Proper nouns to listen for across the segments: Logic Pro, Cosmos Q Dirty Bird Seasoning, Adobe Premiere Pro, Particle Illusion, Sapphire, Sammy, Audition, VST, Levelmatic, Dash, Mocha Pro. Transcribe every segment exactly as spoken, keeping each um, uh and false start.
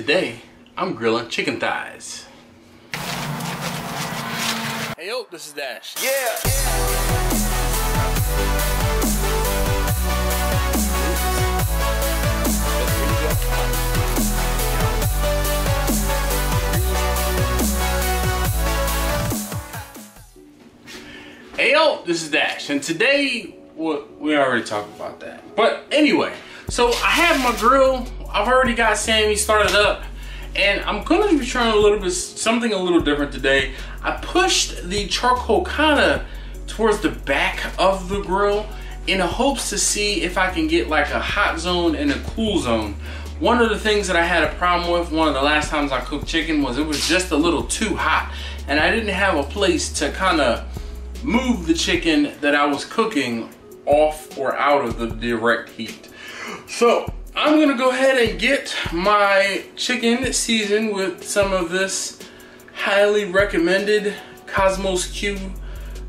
Today, I'm grilling chicken thighs. Hey yo, this is Dash. Yeah! Hey yo, this is Dash, and today, well, we already talked about that. But anyway, so I have my grill. I've already got Sammy started up, and I'm gonna be trying a little bit, something a little different today. I pushed the charcoal kinda towards the back of the grill in the hopes to see if I can get like a hot zone and a cool zone. One of the things that I had a problem with one of the last times I cooked chicken was it was just a little too hot, and I didn't have a place to kinda move the chicken that I was cooking off or out of the direct heat. So I'm gonna go ahead and get my chicken seasoned with some of this highly recommended Cosmos Q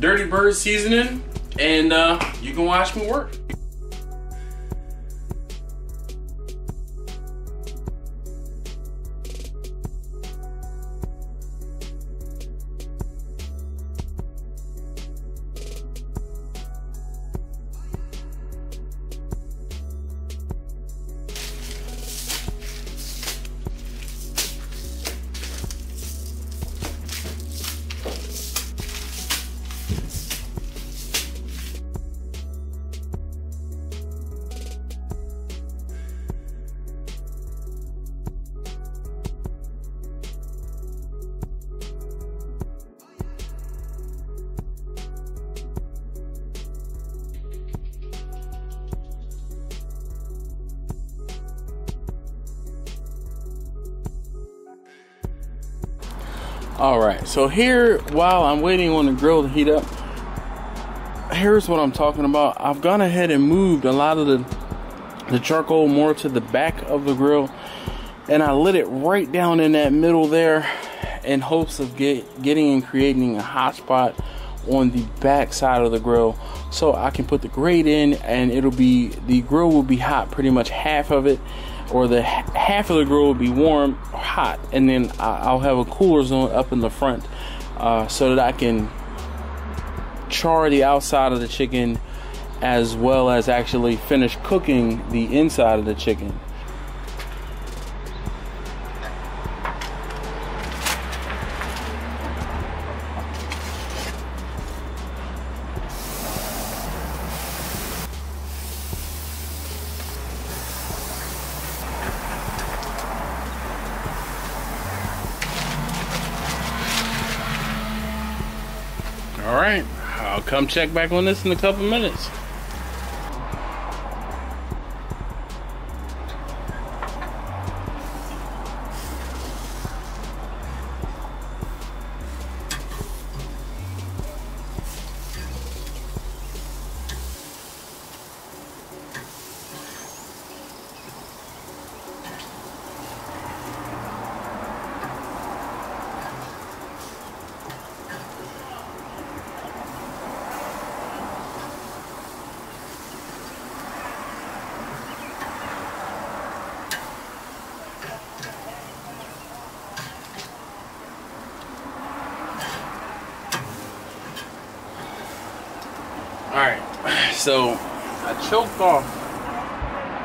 Dirty Bird Seasoning, and uh, you can watch me work. Alright, so here, while I'm waiting on the grill to heat up, here's what I'm talking about. I've gone ahead and moved a lot of the, the charcoal more to the back of the grill, and I lit it right down in that middle there in hopes of get, getting and creating a hot spot on the back side of the grill, so I can put the grate in, and it'll be, the grill will be hot pretty much half of it, or the half of the grill will be warm or hot, and then I'll have a cooler zone up in the front uh, so that I can char the outside of the chicken as well as actually finish cooking the inside of the chicken. Alright, I'll come check back on this in a couple minutes. Alright, so I choked off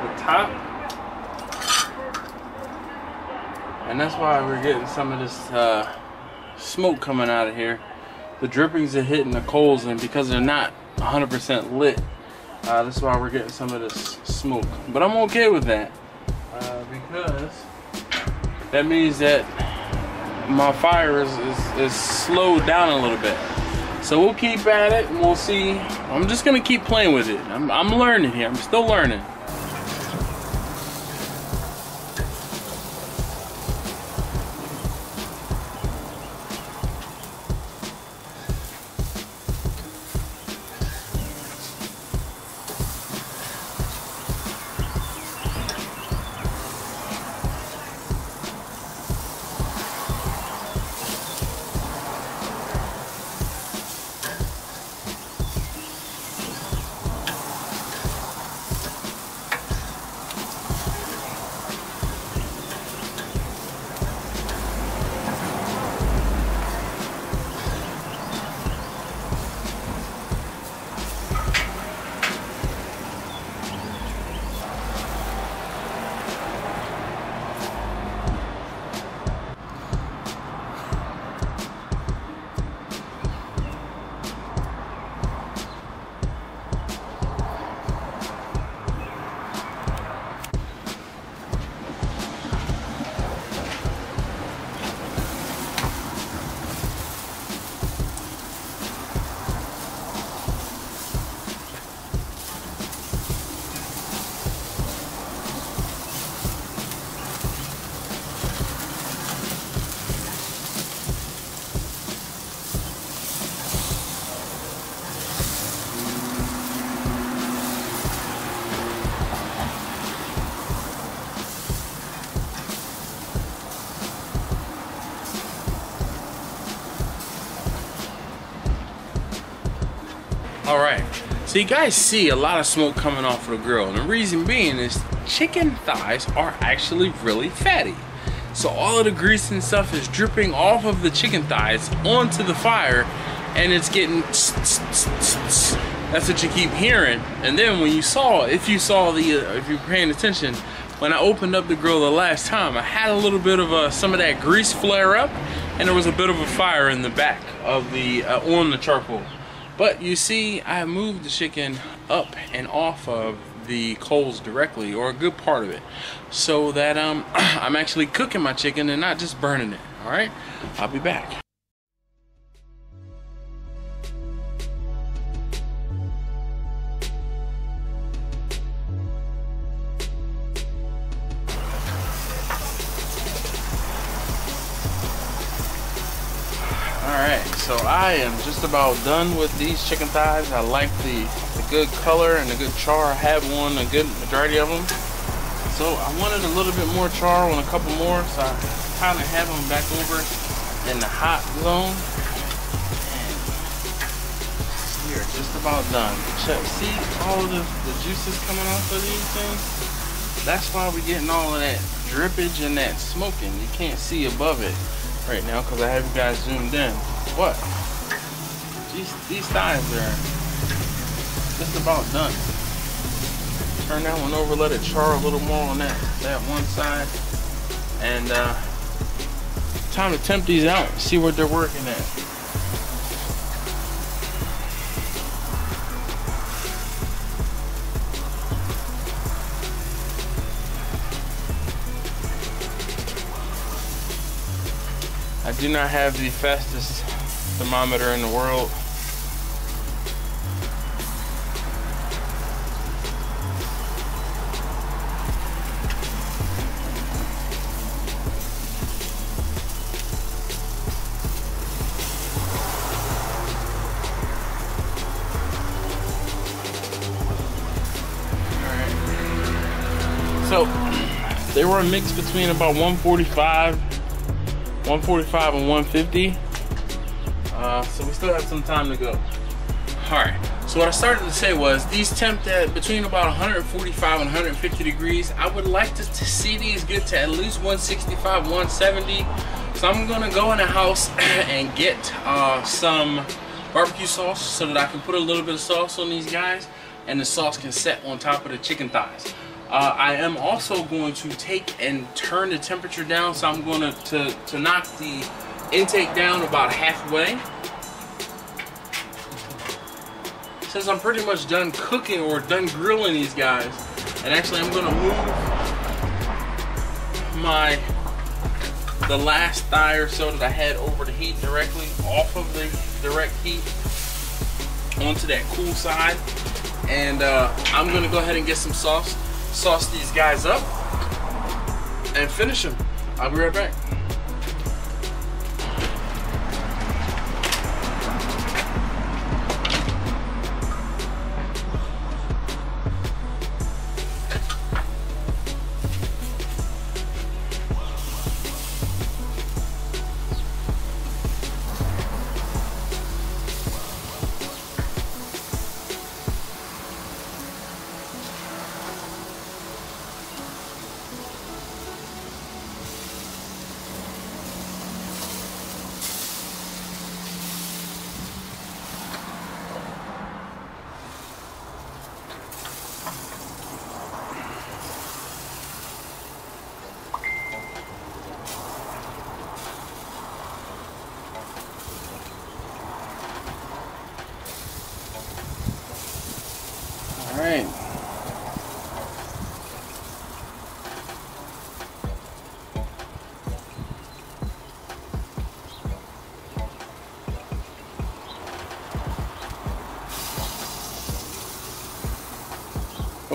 the top, and that's why we're getting some of this uh, smoke coming out of here. The drippings are hitting the coals, and because they're not one hundred percent lit, uh, that's why we're getting some of this smoke. But I'm okay with that, uh, because that means that my fire is, is, is slowed down a little bit. So we'll keep at it, and we'll see. I'm just gonna keep playing with it. I'm, I'm learning here, I'm still learning. Alright, so you guys see a lot of smoke coming off of the grill, and the reason being is chicken thighs are actually really fatty. So all of the grease and stuff is dripping off of the chicken thighs onto the fire, and it's getting tss, tss, tss, tss. That's what you keep hearing. And then when you saw, if you saw the, uh, if you're paying attention, when I opened up the grill the last time, I had a little bit of a, some of that grease flare up, and there was a bit of a fire in the back of the, uh, on the charcoal. But you see, I moved the chicken up and off of the coals directly, or a good part of it, so that um, I'm actually cooking my chicken and not just burning it. All right, I'll be back. Alright, so I am just about done with these chicken thighs. I like the, the good color and the good char. I have one, a good majority of them. So I wanted a little bit more char on a couple more, so I kind of have them back over in the hot zone. And we are just about done. Check, see all of the, the juices coming off of these things? That's why we're getting all of that drippage and that smoking. You can't see above it right now because I have you guys zoomed in. What? These, these thighs are just about done. Turn that one over, let it char a little more on that, that one side. And uh, time to temp these out, see what they're working at. I do not have the fastest thermometer in the world. Alright. So they were a mix between about one forty-five and one fifty, uh, so we still have some time to go. All right, so what I started to say was these temp at between about one forty-five and one fifty degrees. I would like to, to see these get to at least one sixty-five, one seventy. So I'm gonna go in the house and get uh, some barbecue sauce so that I can put a little bit of sauce on these guys, and the sauce can set on top of the chicken thighs. Uh, I am also going to take and turn the temperature down, so I'm going to, to, to knock the intake down about halfway. Since I'm pretty much done cooking or done grilling these guys, and actually I'm going to move my the last thigh or so that I had over the heat directly off of the direct heat onto that cool side, and uh, I'm going to go ahead and get some sauce. Sauce these guys up and finish them. I'll be right back.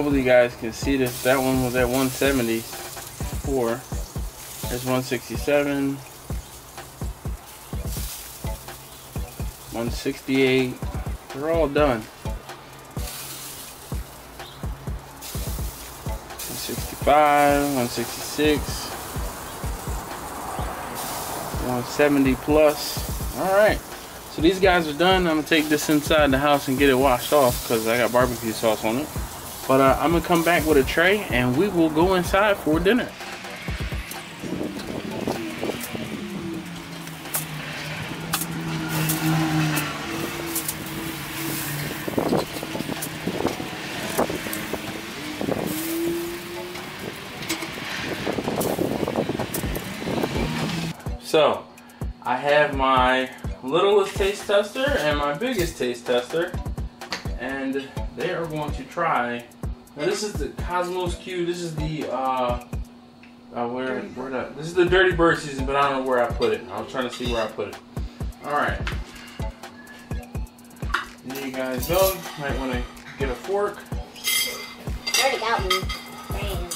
Hopefully you guys can see this. That one was at one seventy-four. There's one sixty-seven, one sixty-eight. They're all done. one sixty-five, one sixty-six, one seventy plus. All right, So these guys are done. I'm gonna take this inside the house and get it washed off because I got barbecue sauce on it. But uh, I'm gonna come back with a tray and we will go inside for dinner. So, I have my littlest taste tester and my biggest taste tester, and they are going to try. Now this is the Cosmos Q. This is the uh, uh where where the, this is the Dirty Bird Seasoning, but I don't know where I put it. I was trying to see where I put it. All right, there you guys go. Might want to get a fork. I already got one. Damn.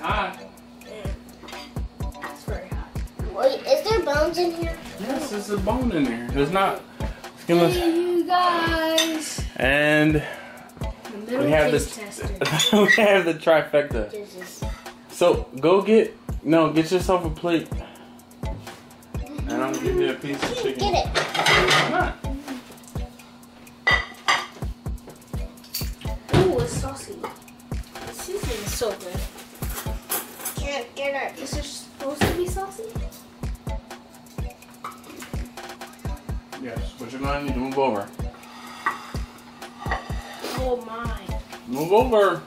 Hot. It's very hot. Wait, is there bones in here? Yes, there's a bone in there. There's not. It's gonna... Hey, you guys. And we have this. We have the trifecta. Jesus. So go get no, get yourself a plate, and I'm gonna give you a piece of chicken. Get it. Why not? Ooh, it's saucy. This seasoning is so good. Get it. Is it supposed to be saucy? Yes, but you're going to need to move over. Oh my. Move over.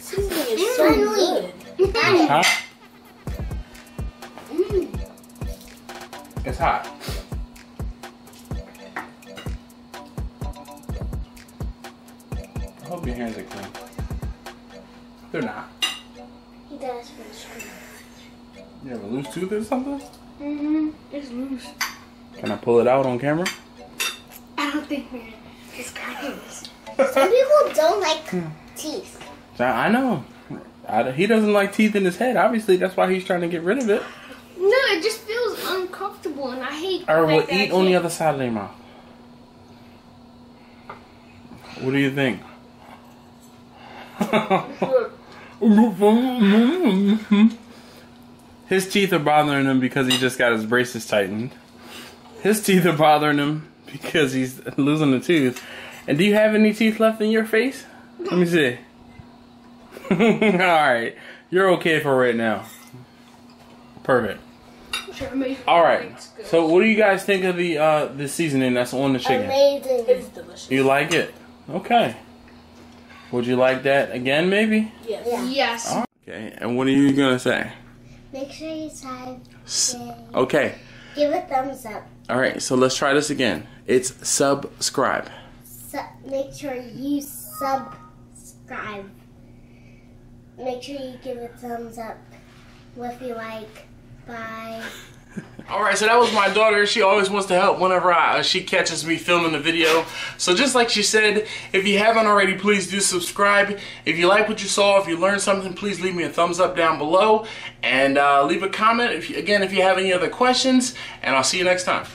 Seasoning is so good. It's hot. Mm. It's hot. I hope your hands are clean. They're not. He does for the screen. You have a loose tooth or something? Mm-hmm. It's loose. Can I pull it out on camera? I don't think we can. It's gross. Some people don't like teeth. I know. I, he doesn't like teeth in his head. Obviously, that's why he's trying to get rid of it. No, it just feels uncomfortable, and I hate. Or we'll eat on the other side of their mouth. What do you think? His teeth are bothering him because he just got his braces tightened. His teeth are bothering him because he's losing a tooth. And do you have any teeth left in your face? Let me see. Alright. You're okay for right now. Perfect. Alright. So what do you guys think of the uh, the seasoning that's on the chicken? Amazing. It's delicious. You like it? Okay. Would you like that again, maybe? Yes. Yeah. Yes. Right. Okay, and what are you going to say? Make sure you subscribe. Okay. Give a thumbs up. All right, so let's try this again. It's subscribe. Su make sure you subscribe. Make sure you give a thumbs up if you like. Bye. Alright, so that was my daughter. She always wants to help whenever I, she catches me filming the video. So just like she said, if you haven't already, please do subscribe. If you like what you saw, if you learned something, please leave me a thumbs up down below. And uh, leave a comment, if you, again, if you have any other questions. And I'll see you next time.